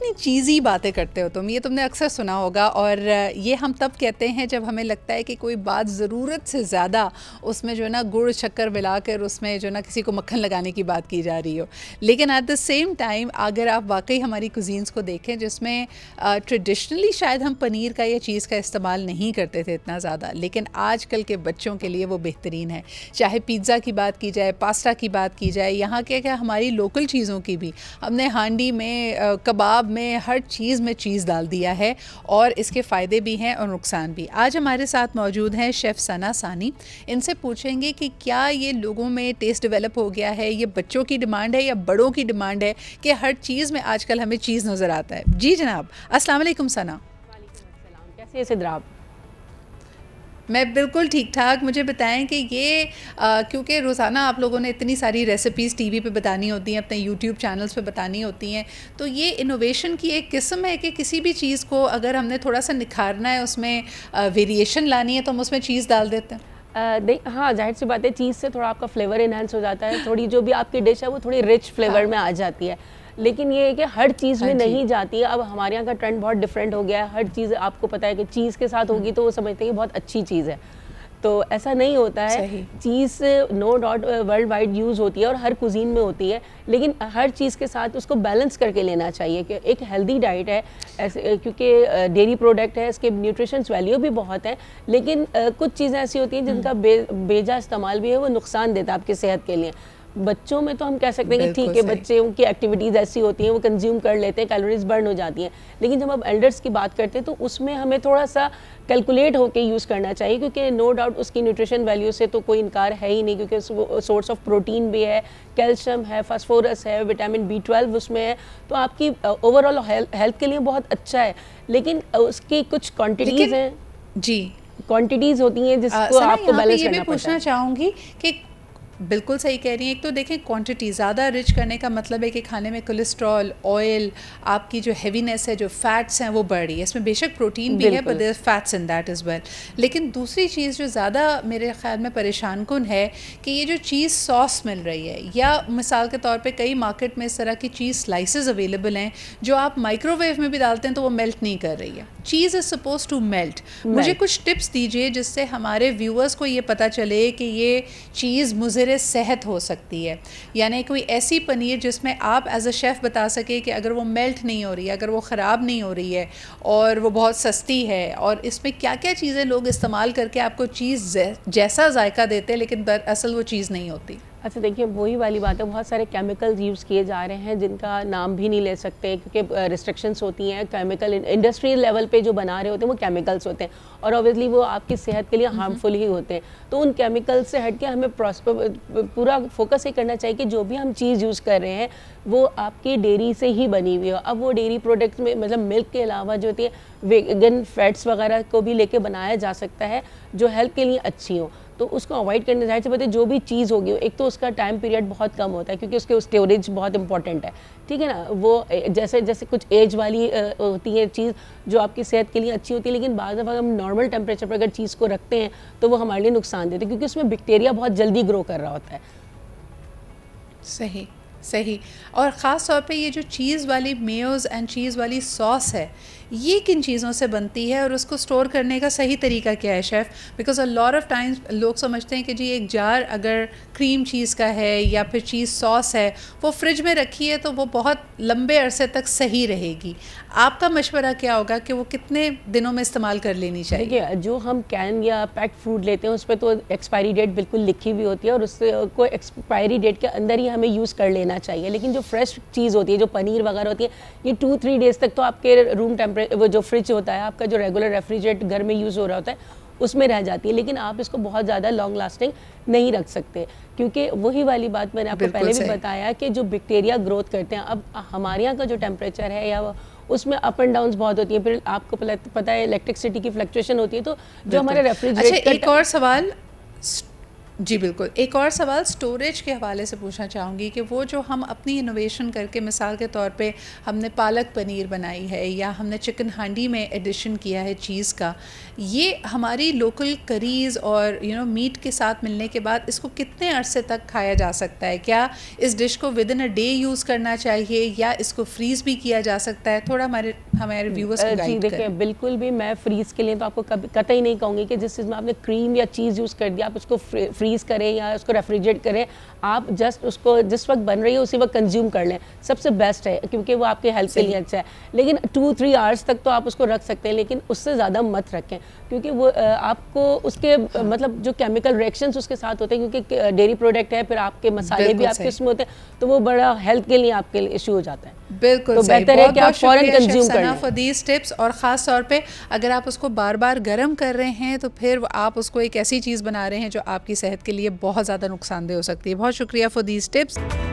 कितनी चीज़ी बातें करते हो तुम, ये तुमने अक्सर सुना होगा। और ये हम तब कहते हैं जब हमें लगता है कि कोई बात ज़रूरत से ज़्यादा उसमें जो है ना गुड़ शक्कर मिलाकर उसमें जो है ना किसी को मक्खन लगाने की बात की जा रही हो। लेकिन एट द सेम टाइम अगर आप वाकई हमारी कुजीन्स को देखें जिसमें ट्रेडिशनली शायद हम पनीर का या चीज़ का इस्तेमाल नहीं करते थे इतना ज़्यादा, लेकिन आजकल के बच्चों के लिए वो बेहतरीन है। चाहे पिज़्ज़ा की बात की जाए, पास्ता की बात की जाए, यहाँ के क्या हमारी लोकल चीज़ों की भी हमने हांडी में, कबाब में, हर चीज़ में चीज़ डाल दिया है। और इसके फ़ायदे भी हैं और नुकसान भी। आज हमारे साथ मौजूद हैं शेफ़ सना सानी। इनसे पूछेंगे कि क्या ये लोगों में टेस्ट डेवलप हो गया है, ये बच्चों की डिमांड है या बड़ों की डिमांड है कि हर चीज़ में आजकल हमें चीज़ नज़र आता है। जी जनाब, अस्सलाम वालेकुम सना। कैसे सिद्राब? मैं बिल्कुल ठीक ठाक। मुझे बताएं कि ये क्योंकि रोज़ाना आप लोगों ने इतनी सारी रेसिपीज़ टीवी पे बतानी होती हैं, अपने यूट्यूब चैनल्स पे बतानी होती हैं, तो ये इनोवेशन की एक किस्म है कि किसी भी चीज़ को अगर हमने थोड़ा सा निखारना है, उसमें वेरिएशन लानी है, तो हम उसमें चीज़ डाल देते हैं। हाँ, जाहिर सी बात है, चीज़ से थोड़ा आपका फ्लेवर इन्हेंस हो जाता है, थोड़ी जो भी आपकी डिश है वो थोड़ी रिच फ्लेवर में आ जाती है। लेकिन ये है कि हर चीज़ में नहीं जाती है। अब हमारे यहाँ का ट्रेंड बहुत डिफरेंट हो गया है। हर चीज़ आपको पता है कि चीज़ के साथ होगी तो वो समझते हैं कि बहुत अच्छी चीज़ है, तो ऐसा नहीं होता है। Cheese no doubt worldwide use होती है और हर कुजीन में होती है, लेकिन हर चीज़ के साथ उसको बैलेंस करके लेना चाहिए कि एक हेल्दी डाइट है, क्योंकि डेयरी प्रोडक्ट है, इसके न्यूट्रिशंस वैल्यू भी बहुत है। लेकिन कुछ चीज़ें ऐसी होती हैं जिनका बेजा इस्तेमाल भी है, वो नुकसान देता है आपकी सेहत के लिए। बच्चों में तो हम कह सकते हैं कि ठीक है, बच्चों की एक्टिविटीज़ ऐसी होती हैं, वो कंज्यूम कर लेते हैं, कैलोरीज बर्न हो जाती हैं। लेकिन जब हम एल्डर्स की बात करते हैं तो उसमें हमें थोड़ा सा कैलकुलेट होकर यूज़ करना चाहिए, क्योंकि नो डाउट उसकी न्यूट्रिशन वैल्यू से तो कोई इनकार है ही नहीं, क्योंकि सोर्स ऑफ प्रोटीन भी है, कैल्शियम है, फास्फोरस है, विटामिन B12 उसमें है, तो आपकी ओवरऑल हेल्थ के लिए बहुत अच्छा है। लेकिन उसकी कुछ क्वान्टिटीज़ हैं, जी क्वान्टिटीज़ होती हैं जिसको आपको बैलेंस करना पड़ता है। पूछना चाहूँगी कि बिल्कुल सही कह रही हैं। एक तो देखें क्वांटिटी ज़्यादा रिच करने का मतलब है कि खाने में कोलेस्ट्रॉल, ऑयल, आपकी जो हैवीनेस है, जो फैट्स हैं वो बढ़ रही है। इसमें बेशक प्रोटीन भी है, but there fats in that is well. लेकिन दूसरी चीज़ जो ज़्यादा मेरे ख्याल में परेशान कुन है कि ये जो चीज़ सॉस मिल रही है, या मिसाल के तौर पर कई मार्केट में इस तरह की चीज़ स्लाइसेस अवेलेबल हैं जो आप माइक्रोवेव में भी डालते हैं तो वो मेल्ट नहीं कर रही है। Cheese is suppose to melt. मुझे कुछ टिप्स दीजिए जिससे हमारे व्यूअर्स को ये पता चले कि ये चीज़ मुझे सेहत हो सकती है, यानी कोई ऐसी पनीर जिसमें आप एज अ शेफ़ बता सके कि अगर वो मेल्ट नहीं हो रही है, अगर वो ख़राब नहीं हो रही है और वो बहुत सस्ती है, और इसमें क्या क्या चीज़ें लोग इस्तेमाल करके आपको चीज़ जैसा जायका देते हैं लेकिन दरअसल वो चीज़ नहीं होती। अच्छा, देखिए वही वाली बात है, बहुत सारे केमिकल्स यूज़ किए जा रहे हैं जिनका नाम भी नहीं ले सकते, क्योंकि रिस्ट्रिक्शंस होती हैं। केमिकल इंडस्ट्रियल लेवल पे जो बना रहे होते हैं वो केमिकल्स होते हैं, और ऑब्वियसली वो आपकी सेहत के लिए हार्मफुल ही होते हैं। तो उन केमिकल्स से हट के हमें पूरा फोकस ये करना चाहिए कि जो भी हम चीज़ यूज़ कर रहे हैं वो आपकी डेयरी से ही बनी हुई हो। अब वो डेयरी प्रोडक्ट्स में, मतलब मिल्क के अलावा जो होती है वेगन फैट्स वगैरह को भी लेके बनाया जा सकता है जो हेल्थ के लिए अच्छी हो, तो उसको अवॉइड करने। जाहिर सी बात है, जो भी चीज़ होगी, एक तो उसका टाइम पीरियड बहुत कम होता है क्योंकि उसके स्टोरेज बहुत इंपॉर्टेंट है, ठीक है ना। वो जैसे जैसे कुछ एज वाली होती है चीज़ जो आपकी सेहत के लिए अच्छी होती है, लेकिन बाद हम नॉर्मल टेम्परेचर पर अगर चीज़ को रखते हैं तो वो हमारे लिए नुकसान देते हैं, क्योंकि उसमें बैक्टीरिया बहुत जल्दी ग्रो कर रहा होता है। सही। और ख़ास तौर पे ये जो चीज़ वाली मेयोज़ एंड चीज़ वाली सॉस है, ये किन चीज़ों से बनती है और उसको स्टोर करने का सही तरीका क्या है chef? Because a lot of times लोग समझते हैं कि जी एक जार अगर क्रीम चीज़ का है या फिर चीज़ सॉस है वो फ्रिज में रखी है तो वो बहुत लंबे अरसे तक सही रहेगी। आपका मशवरा क्या होगा कि वो कितने दिनों में इस्तेमाल कर लेनी चाहिए? देखिए, जो हम कैन या पैक्ड फूड लेते हैं उस पर तो एक्सपायरी डेट बिल्कुल लिखी हुई होती है, और उसको एक्सपायरी डेट के अंदर ही हमें यूज़ कर लेना चाहिए। लेकिन जो फ्रेश चीज़ होती है, जो पनीर वगैरह होती है, ये 2-3 डेज़ तक तो आपके रूम वो जो फ्रिज होता है आपका, जो रेगुलर रेफ्रिजरेट घर में यूज़ हो रहा होता है, उसमें रह जाती है। लेकिन आप इसको बहुत ज़्यादा लॉन्ग लास्टिंग नहीं रख सकते, क्योंकि वही वाली बात मैंने आपको पहले भी बताया कि जो बैक्टीरिया ग्रोथ करते हैं। अब हमारे यहाँ का जो टेम्परेचर है या उसमें अप एंड डाउन्स बहुत होती है, फिर आपको पता है इलेक्ट्रिसिटी की फ्लक्चुएशन होती है, तो जो हमारे रेफ्रिजरेट। अच्छा, एक और सवाल, जी बिल्कुल। एक और सवाल स्टोरेज के हवाले से पूछना चाहूँगी कि वो जो हम अपनी इनोवेशन करके, मिसाल के तौर पे हमने पालक पनीर बनाई है या हमने चिकन हांडी में एडिशन किया है चीज़ का, ये हमारी लोकल करीज़ और यू नो मीट के साथ मिलने के बाद इसको कितने अरसे तक खाया जा सकता है? क्या इस डिश को विदिन अ डे यूज़ करना चाहिए या इसको फ्रीज़ भी किया जा सकता है? थोड़ा हमारे व्यूअर्स को गाइड करें। देखिए बिल्कुल भी मैं फ्रीज़ के लिए तो आपको कतई नहीं कहूँगी कि जिस चीज़ में आपने क्रीम या चीज़ यूज़ कर दिया आप उसको फ्रीज करें या उसको रेफ्रिजरेट करें। आप जस्ट उसको जिस वक्त बन रही है उसी वक्त कंज्यूम कर लें, सबसे बेस्ट है क्योंकि वो आपके हेल्थ के लिए अच्छा है। लेकिन 2-3 आवर्स तक तो आप उसको रख सकते हैं, लेकिन उससे ज़्यादा मत रखें क्योंकि वो आपको उसके मतलब जो केमिकल रिएक्शंस उसके साथ होते हैं, क्योंकि डेयरी प्रोडक्ट है, फिर आपके मसाले भी आपके उसमें होते हैं, तो वो बड़ा हेल्थ के लिए आपके लिए इशू हो जाता है। बिल्कुल, तो बेहतर है कि आप फौरन कंज्यूम करें फॉर दीस टिप्स। और ख़ास तौर पे अगर आप उसको बार बार गर्म कर रहे हैं तो फिर आप उसको एक ऐसी चीज़ बना रहे हैं जो आपकी सेहत के लिए बहुत ज़्यादा नुकसानदेह हो सकती है। बहुत शुक्रिया फॉर दीस टिप्स।